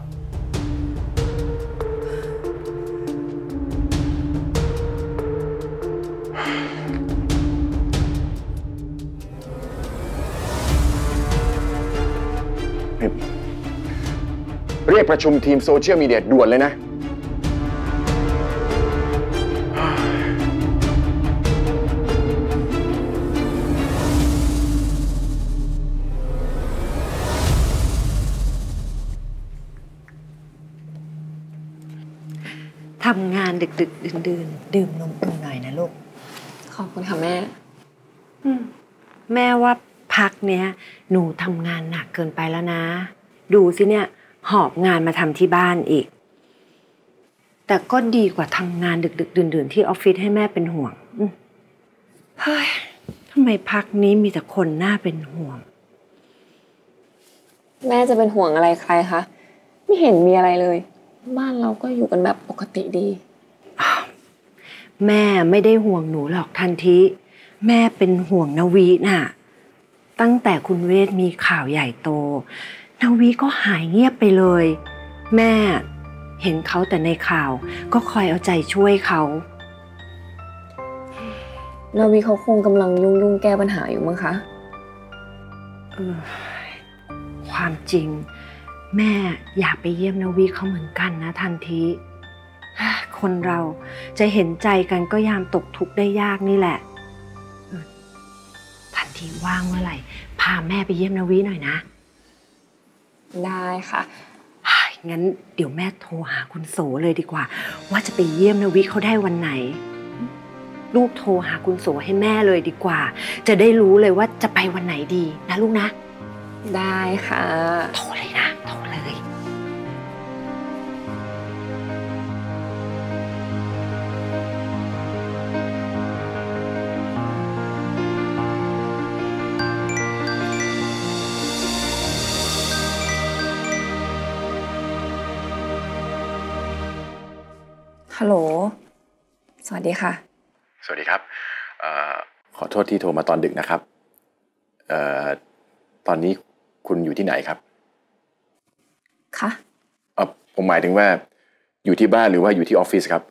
บเรียกประชุมทีมโซเชียลมีเดียด่วนเลยนะทำงานดึกๆดื่นๆดื่มนมอุ่นหน่อยนะลูกขอบคุณค่ะแม่แม่ว่าพักเนี้ยหนูทำงานหนักเกินไปแล้วนะดูสิเนี่ยหอบงานมาทำที่บ้านอีกแต่ก็ดีกว่าทำงานดึกๆดื่นๆที่ออฟฟิศให้แม่เป็นห่วงเฮ้ยทำไมพักนี้มีแต่คนน่าเป็นห่วงแม่จะเป็นห่วงอะไรใครคะไม่เห็นมีอะไรเลยบ้านเราก็อยู่กันแบบปกติดีแม่ไม่ได้ห่วงหนูหรอกทันทีแม่เป็นห่วงนวีน่ะตั้งแต่คุณเวทมีข่าวใหญ่โตนวีก็หายเงียบไปเลยแม่เห็นเขาแต่ในข่าวก็คอยเอาใจช่วยเขานวีเขาคงกำลังยุ่งแก้ปัญหาอยู่มั้งคะความจริงแม่อยากไปเยี่ยมนวีเขาเหมือนกันนะทันทีคนเราจะเห็นใจกันก็ยามตกทุกข์ได้ยากนี่แหละทันทีว่างเมื่อไหร่พาแม่ไปเยี่ยมนวีหน่อยนะได้ค่ะงั้นเดี๋ยวแม่โทรหาคุณโสเลยดีกว่าว่าจะไปเยี่ยมนวีเขาได้วันไหนลูกโทรหาคุณโสให้แม่เลยดีกว่าจะได้รู้เลยว่าจะไปวันไหนดีนะลูกนะได้ค่ะโทรเลยนะโทรเลยฮัลโหลสวัสดีค่ะสวัสดีครับขอโทษที่โทรมาตอนดึกนะครับตอนนี้คุณอยู่ที่ไหนครับคะผมหมายถึงว่าอยู่ที่บ้านหรือว่าอยู่ที่ออฟฟิศครับ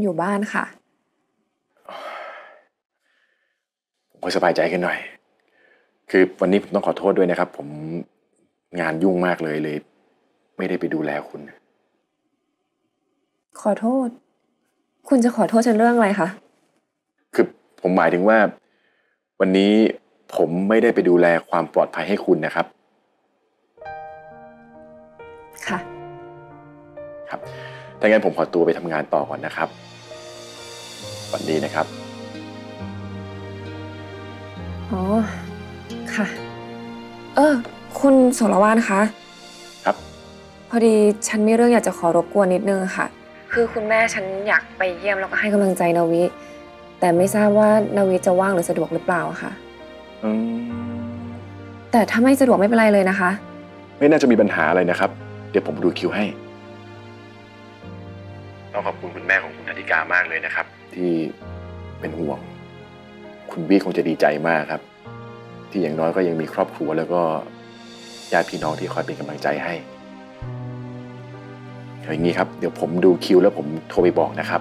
อยู่บ้านค่ะผมก็สบายใจขึ้นหน่อยคือวันนี้ผมต้องขอโทษด้วยนะครับผมงานยุ่งมากเลยไม่ได้ไปดูแลคุณขอโทษคุณจะขอโทษฉันเรื่องอะไรคะคือผมหมายถึงว่าวันนี้ผมไม่ได้ไปดูแลความปลอดภัยให้คุณนะครับค่ะครับถ้างั้นผมขอตัวไปทำงานต่อก่อนนะครับวันนี้นะครับอ๋อค่ะคุณโสรวาลคะครับพอดีฉันมีเรื่องอยากจะขอรบกวนนิดนึงค่ะคือคุณแม่ฉันอยากไปเยี่ยมแล้วก็ให้กำลังใจนวีแต่ไม่ทราบว่านาวีจะว่างหรือสะดวกหรือเปล่าค่ะแต่ถ้าไม่สะดวกไม่เป็นไรเลยนะคะไม่น่าจะมีปัญหาอะไรนะครับเดี๋ยวผมดูคิวให้ต้องขอบคุณคุณแม่ของคุณอธิกามากเลยนะครับที่เป็นห่วงคุณวีคงจะดีใจมากครับที่อย่างน้อยก็ยังมีครอบครัวแล้วก็ญาติพี่น้องที่คอยเป็นกำลังใจให้อย่างนี้ครับเดี๋ยวผมดูคิวแล้วผมโทรไปบอกนะครับ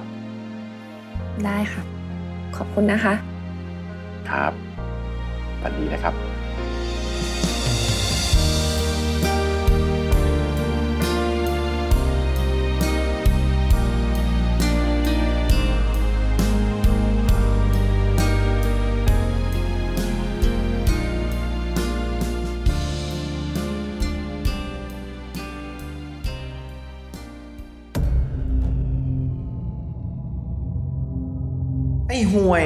ได้ค่ะขอบคุณนะคะครับสวัสดีนะครับไอ้ห่วย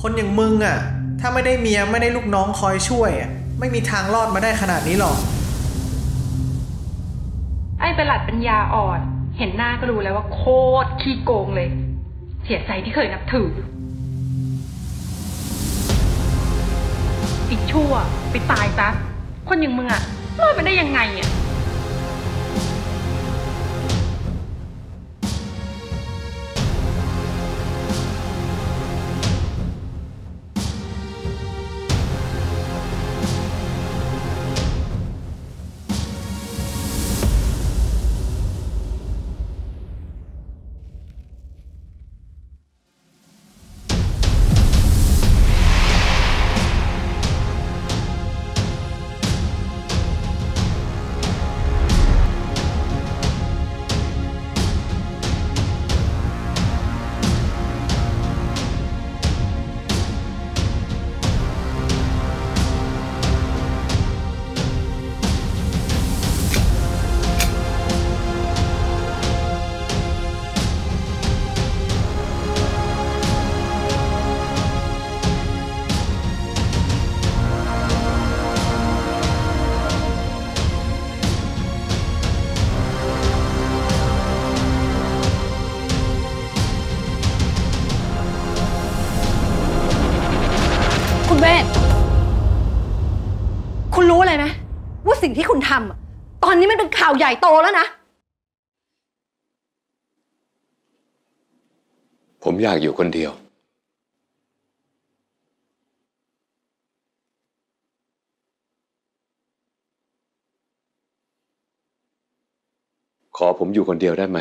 คนอย่างมึงอ่ะถ้าไม่ได้เมียไม่ได้ลูกน้องคอยช่วยอ่ะไม่มีทางรอดมาได้ขนาดนี้หรอกไอ้ประหลัดปัญญาอ่อนเห็นหน้าก็รู้แล้วว่าโคตรขี้โกงเลยเสียใจที่เคยนับถืออีกชั่วไปตายซะคนอย่างมึงอ่ะรอดมาได้ยังไงอ่ะ สิ่งที่คุณทำตอนนี้มันเป็นข่าวใหญ่โตแล้วนะผมอยากอยู่คนเดียวขอผมอยู่คนเดียวได้ไหม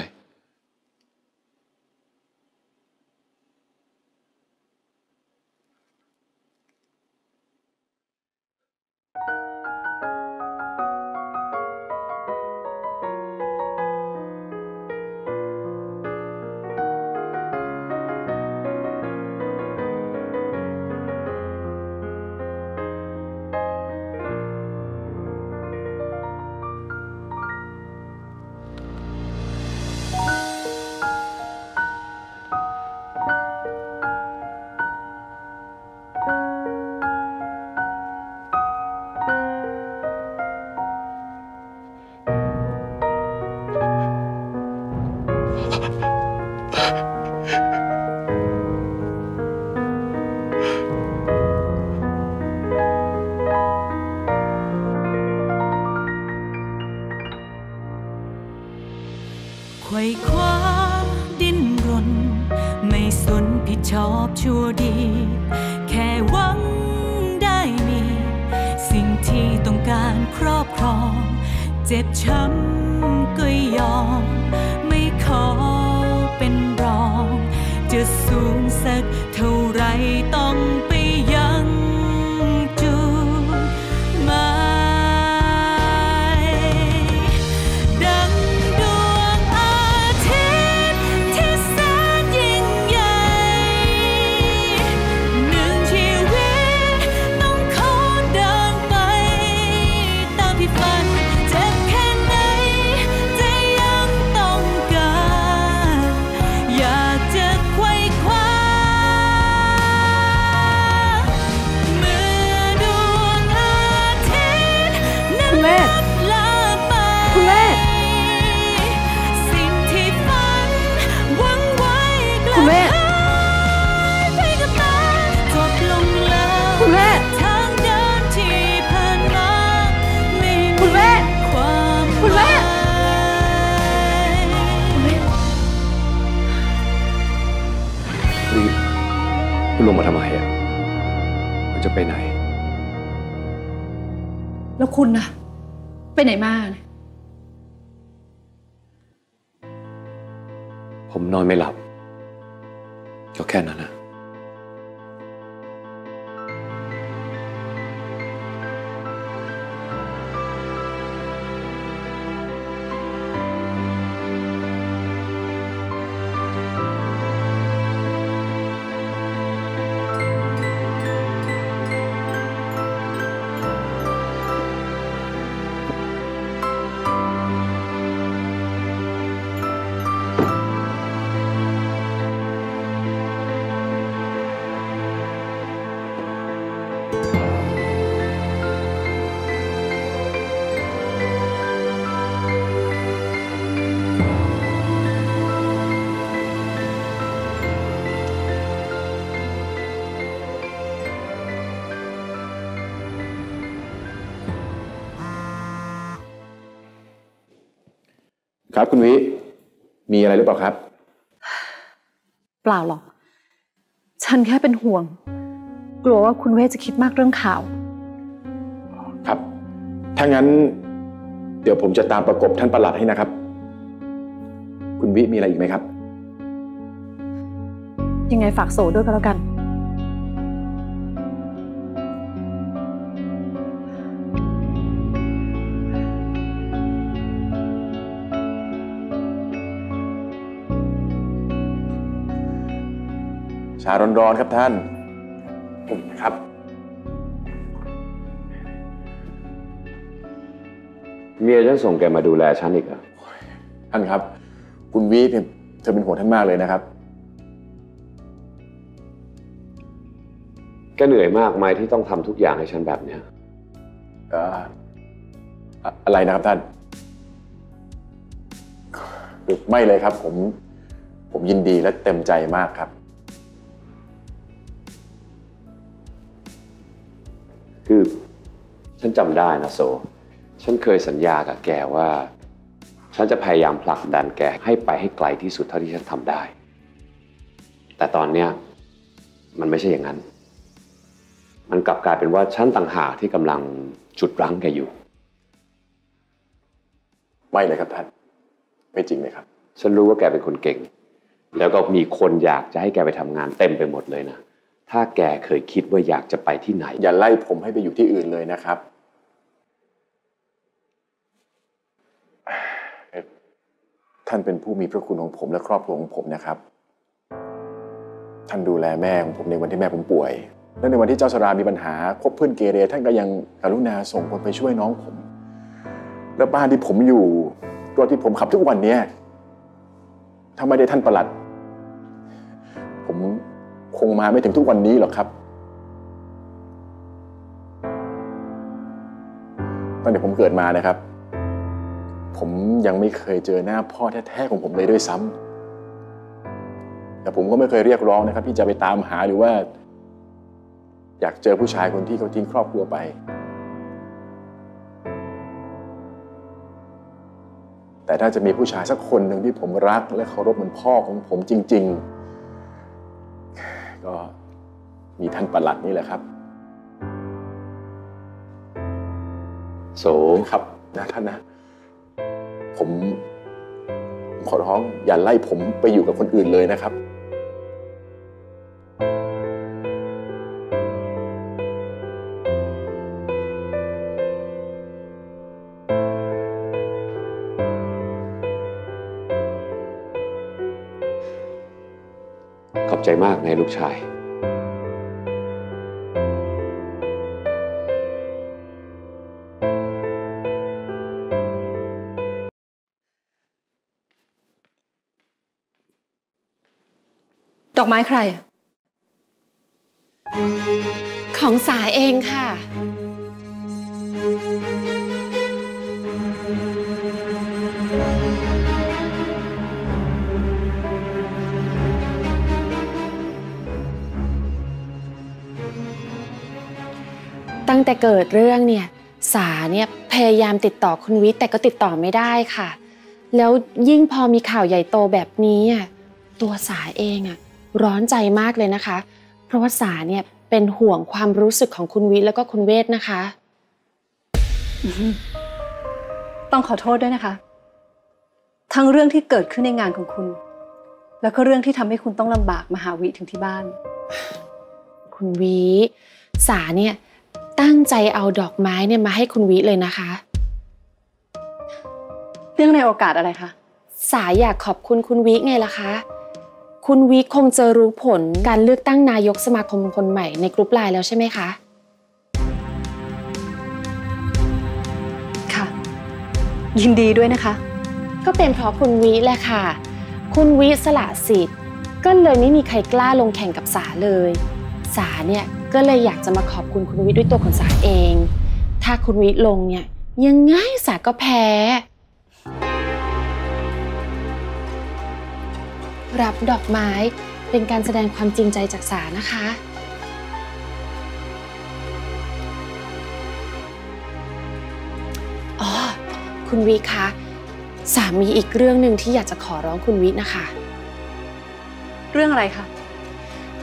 ชั่วดีแค่หวังได้มีสิ่งที่ต้องการครอบครองเจ็บช้ำก็ยอมไม่ขอเป็นรองจะสูงสักเท่าไรต้องไปยังจุดหมายดังดวงอาทิตย์ที่แสนยิ่งใหญ่หนึ่งชีวิตต้องขอเดินไปตามที่ฝันเจ็บแค่ไหนจะยังต้องการอยากจะไขว้คว้าเมื่อดวงอาทิตย์นั้นลาไปสิ่งที่ฝันหวังไว้กลับหายไปกับตาจบลงแล้วทางเดินที่ผ่านมาไม่มีความหมายนี่คุณลงมาทำไมอ่ะคุณจะไปไหนแล้วคุณนะไปไหนมาเนี่ยผมนอนไม่หลับก็แค่นั้นนะครับคุณวิมีอะไรหรือเปล่าครับเปล่าหรอกฉันแค่เป็นห่วงกลัวว่าคุณเวชจะคิดมากเรื่องข่าวครับถ้างั้นเดี๋ยวผมจะตามประกบท่านปลัดให้นะครับคุณวิมีอะไรอีกไหมครับยังไงฝากโสด้วยก็แล้วกันชาร้อนๆครับท่านอุ่นครับเมียฉันส่งแกมาดูแลฉันอีกอ่ะท่านครับคุณวีเนี่ยเธอเป็นห่วงท่านมากเลยนะครับแกเหนื่อยมากไหมที่ต้องทำทุกอย่างให้ฉันแบบเนี้ยอะไรนะครับท่านไม่เลยครับผมยินดีและเต็มใจมากครับคือฉันจำได้นะโซ ฉันเคยสัญญากับแกว่าฉันจะพยายามผลักดันแกให้ไปให้ไกลที่สุดเท่าที่ฉันทำได้แต่ตอนเนี้ยมันไม่ใช่อย่างนั้นมันกลับกลายเป็นว่าฉันต่างหากที่กำลังจุดรั้งแกอยู่ไม่เลยครับท่านไม่จริงเลยครับฉันรู้ว่าแกเป็นคนเก่งแล้วก็มีคนอยากจะให้แกไปทำงานเต็มไปหมดเลยนะถ้าแกเคยคิดว่าอยากจะไปที่ไหนอย่าไล่ผมให้ไปอยู่ที่อื่นเลยนะครับท่านเป็นผู้มีพระคุณของผมและครอบครัวของผมนะครับท่านดูแลแม่ของผมในวันที่แม่ผมป่วยและในวันที่เจ้าชรามีปัญหาคบเพื่อนเกเรท่านก็ยังกรุณาส่งคนไปช่วยน้องผมและบ้านที่ผมอยู่รถที่ผมขับทุกวันนี้ถ้าไม่ได้ท่านประหลัดผมคงมาไม่ถึงทุกวันนี้หรอกครับตั้งแต่ผมเกิดมานะครับผมยังไม่เคยเจอหน้าพ่อแท้ๆของผมเลยด้วยซ้ำแต่ผมก็ไม่เคยเรียกร้องนะครับที่จะไปตามหาหรือว่าอยากเจอผู้ชายคนที่เขาทิ้งครอบครัวไปแต่ถ้าจะมีผู้ชายสักคนหนึ่งที่ผมรักและเคารพเหมือนพ่อของผมจริงๆก็มีท่านประหลัดนี่แหละครับโสครับนะท่านนะผมขอร้องอย่าไล่ผมไปอยู่กับคนอื่นเลยนะครับขอบใจมากนายลูกชายดอกไม้ใครของสาเองค่ะตั้งแต่เกิดเรื่องเนี่ยสาเนี่ยพยายามติดต่อคุณวิทย์แต่ก็ติดต่อไม่ได้ค่ะแล้วยิ่งพอมีข่าวใหญ่โตแบบนี้ตัวสาเองร้อนใจมากเลยนะคะเพราะว่าสาเนี่ยเป็นห่วงความรู้สึกของคุณวิทย์แล้วก็คุณเวทนะคะต้องขอโทษด้วยนะคะทั้งเรื่องที่เกิดขึ้นในงานของคุณแล้วก็เรื่องที่ทำให้คุณต้องลำบากมาหาวิถึงที่บ้านคุณวิสาเนี่ยตั้งใจเอาดอกไม้เนี่ยมาให้คุณวิเลยนะคะเรื่องในโอกาสอะไรคะสาอยากขอบคุณคุณวิไงล่ะคะคุณวิคงจะรู้ผลการเลือกตั้งนายกสมาคมคนใหม่ในกลุ่มไลน์แล้วใช่ไหมคะค่ะยินดีด้วยนะคะก็เป็นเพราะคุณวิแหละค่ะคุณวิสละสิทธิ์ก็เลยไม่มีใครกล้าลงแข่งกับสาเลยสาเนี่ยก็เลยอยากจะมาขอบคุณคุณวิด้วยตัวของสาเองถ้าคุณวิลงเนี่ยยังไงสาก็แพ้รับดอกไม้เป็นการแสดงความจริงใจจากสานะคะอ๋อคุณวิคะสามีอีกเรื่องหนึ่งที่อยากจะขอร้องคุณวินะคะเรื่องอะไรคะ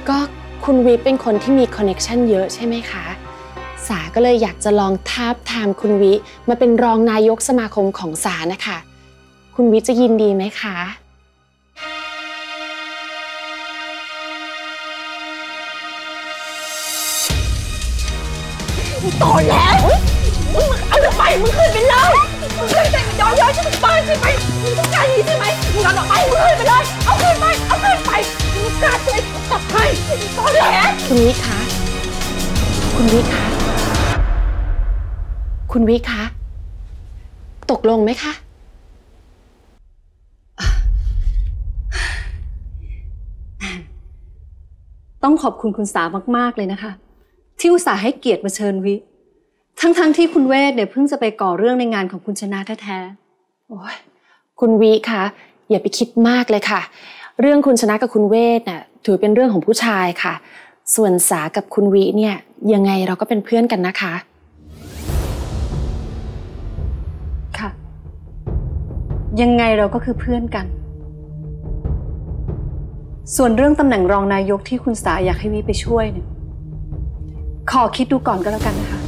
ก็คุณวิเป็นคนที่มีคอนเนคชันเยอะใช่ไหมคะสาก็เลยอยากจะลองทาบทามคุณวิมาเป็นรองนายกสมาคมของสานะคะคุณวิจะยินดีไหมคะต่อแล้วมึงเอาดอกไม้มึงขึ้นไปเลยมึงตั้งใจมันย้อนย้อยฉันไปบ้านใช่ไหมมึงต้องการอย่างนี้ใช่ไหมมึงเอาดอกไม้มึงขึ้นไปเลยเอาขึ้นไปเอาขึ้นไปมึงกล้าจะจับให้ต่อแล้วคุณวิคะคุณวิคะคุณวิคะตกลงไหมคะต้องขอบคุณคุณสามากๆเลยนะคะที่อุตส่าห์ให้เกียรติมาเชิญวิทั้งที่คุณเวทเนี่ยเพิ่งจะไปก่อเรื่องในงานของคุณชนะแท้ๆโอ้ยคุณวิคะอย่าไปคิดมากเลยค่ะเรื่องคุณชนะกับคุณเวทน่ะถือเป็นเรื่องของผู้ชายค่ะส่วนสากับคุณวิเนี่ยยังไงเราก็เป็นเพื่อนกันนะคะ ยังไงเราก็คือเพื่อนกันส่วนเรื่องตำแหน่งรองนายกที่คุณสาอยากให้วิไปช่วยเนี่ยขอคิดดูก่อนก็แล้วกันนะคะ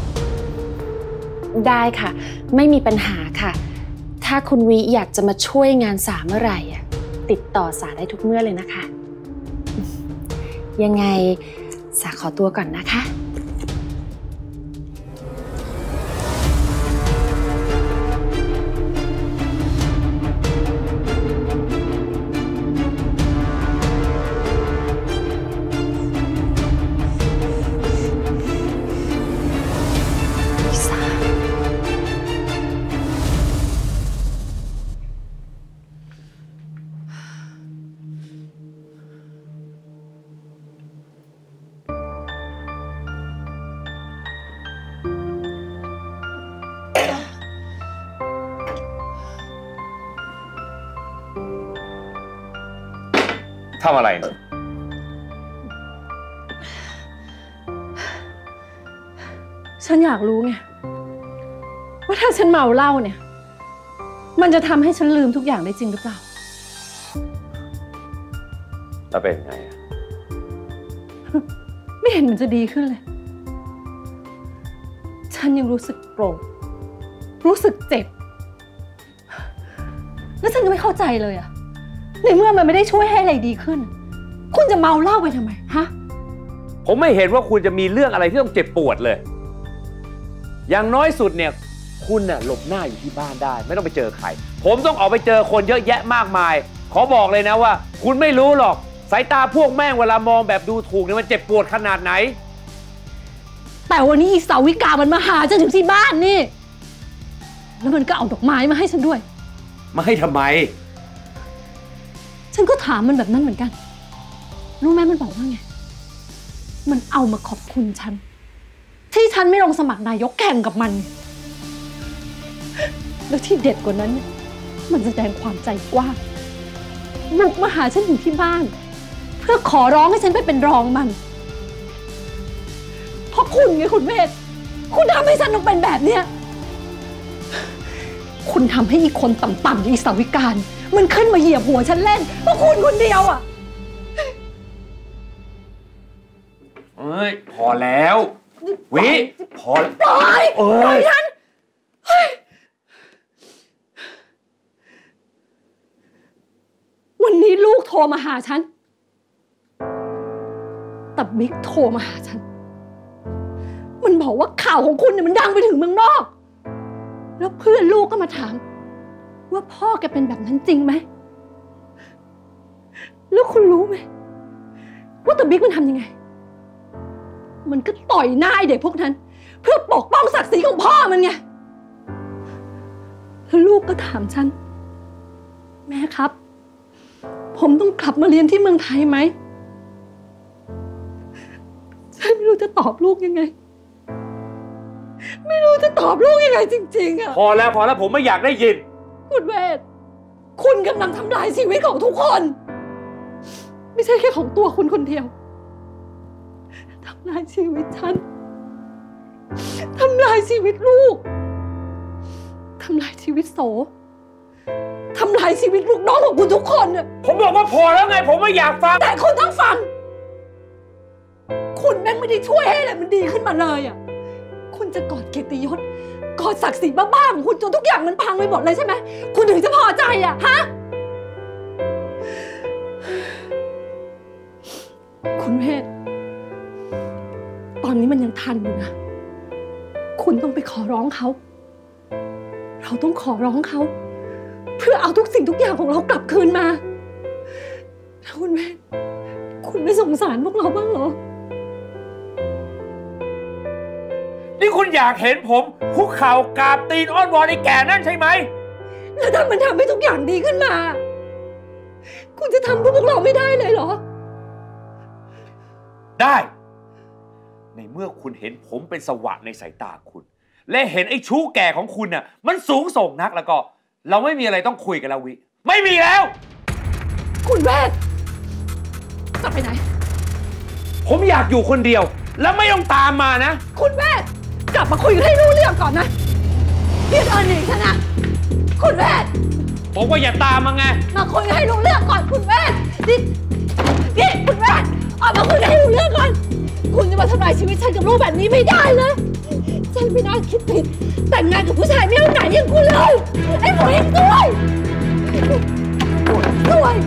ได้ค่ะไม่มีปัญหาค่ะถ้าคุณวิอยากจะมาช่วยงานสาเมื่อไหร่ติดต่อสาได้ทุกเมื่อเลยนะคะยังไงสาขอตัวก่อนนะคะทำอะไรเนี่ยฉันอยากรู้ไงว่าถ้าฉันเมาเหล้าเนี่ยมันจะทำให้ฉันลืมทุกอย่างได้จริงหรือเปล่าแล้วเป็นไงไม่เห็นมันจะดีขึ้นเลยฉันยังรู้สึกโกรธรู้สึกเจ็บแล้วฉันก็ไม่เข้าใจเลยอะในเมื่อมันไม่ได้ช่วยให้อะไรดีขึ้นคุณจะเมาเหล้าไปทำไมฮะผมไม่เห็นว่าคุณจะมีเรื่องอะไรที่ต้องเจ็บปวดเลยอย่างน้อยสุดเนี่ยคุณน่ะหลบหน้าอยู่ที่บ้านได้ไม่ต้องไปเจอใครผมต้องออกไปเจอคนเยอะแยะมากมายขอบอกเลยนะว่าคุณไม่รู้หรอกสายตาพวกแม่งเวลามองแบบดูถูกเนี่ยมันเจ็บปวดขนาดไหนแต่วันนี้อีสาวิกามันมาหาฉันถึงที่บ้านนี่แล้วมันก็เอาดอกไม้มาให้ฉันด้วยมาให้ทำไมฉันก็ถามมันแบบนั้นเหมือนกันรู้ไหมมันบอกว่าไงมันเอามาขอบคุณฉันที่ฉันไม่ลงสมัครนายกแข่งกับมันแล้วที่เด็ดกว่านั้นมันแสดงความใจกว้างบุกมาหาฉันอยู่ที่บ้านเพื่อขอร้องให้ฉันไปเป็นรองมันเพราะคุณไงคุณเมธคุณทำให้ฉันต้องเป็นแบบเนี้ยคุณทำให้อีกคนต่ำๆอย่างอีสาวิกามันขึ้นมาเหยียบหัวฉันเล่นเพราะคุณคนเดียวอ่ะเอ้ยพอแล้ววิพอแล้วปล่อยปล่อยฉันวันนี้ลูกโทรมาหาฉันแต่บิ๊กโทรมาหาฉันมันบอกว่าข่าวของคุณเนี่ยมันดังไปถึงเมืองนอกแล้วเพื่อนลูกก็มาถามว่าพ่อแกเป็นแบบนั้นจริงไหมแล้วคุณรู้ไหมว่าตัวบิ๊กมันทำยังไงมันก็ต่อยหน้าไอ้เด็กพวกนั้นเพื่อปกป้องศักดิ์ศรีของพ่อมันไงแล้วลูกก็ถามฉันแม่ครับผมต้องกลับมาเรียนที่เมืองไทยไหมฉันไม่รู้จะตอบลูกยังไงไม่รู้จะตอบลูกยังไงจริงๆอะพอแล้วผมไม่อยากได้ยินคุณเวทคุณกำลังทำลายชีวิตของทุกคนไม่ใช่แค่ของตัวคุณคนเดียวทำลายชีวิตฉันทำลายชีวิตลูกทำลายชีวิตโสทำลายชีวิตลูกน้องของคุณทุกคนน่ะผมบอกว่าพอแล้วไงผมไม่อยากฟังแต่คุณต้องฟังคุณแม่งไม่ได้ช่วยให้อะไรมันดีขึ้นมาเลยอ่ะคุณจะกอดเกียรติยศกอดศักดิ์ศรีบ้าๆของคุณจนทุกอย่างมันพังไปหมดเลยใช่ไหมคุณถึงจะพอใจอ่ะฮะคุณเวทตอนนี้มันยังทันอยู่นะคุณต้องไปขอร้องเขาเราต้องขอร้องเขาเพื่อเอาทุกสิ่งทุกอย่างของเรากลับคืนมาแล้วคุณเวทคุณไม่สงสารพวกเราบ้างเหรอนี่คุณอยากเห็นผมคุกเข่ากราบตีนอ้อนวอนไอ้แก่นั่นใช่ไหมแล้วถ้ามันทำให้ทุกอย่างดีขึ้นมาคุณจะทำพวกเราไม่ได้เลยเหรอได้ในเมื่อคุณเห็นผมเป็นสวะในสายตาคุณและเห็นไอ้ชู้แก่ของคุณน่ะมันสูงส่งนักแล้วก็เราไม่มีอะไรต้องคุยกันแล้ววิไม่มีแล้วคุณเวทจะไปไหนผมอยากอยู่คนเดียวแล้วไม่ต้องตามมานะคุณเวทกลับมาคุยกันให้รู้เรื่องก่อนนะเพียรเอิญหนีฉันนะคุณเวท บอกว่าอย่าตามมาไงมาคุยให้รู้เรื่องก่อนคุณแม่นี่คุณแม่ออกมาคุยให้รู้เรื่องก่อนคุณจะมาทำลายชีวิตฉันกับลูกแบบนี้ไม่ได้เลยฉันไม่น่าคิดผิดแต่งงานกับผู้ชายไม่เอาไหนอย่างคุณเลยไอ้หมวยด้วย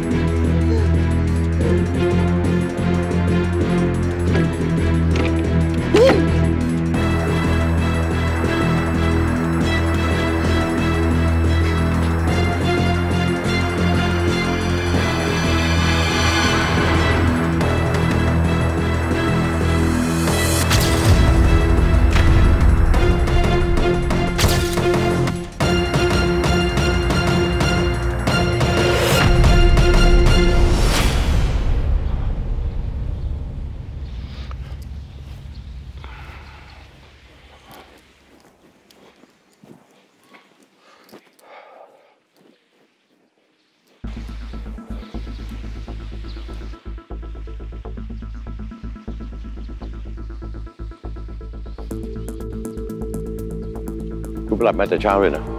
หลับมาแต่เช้าเลยนะ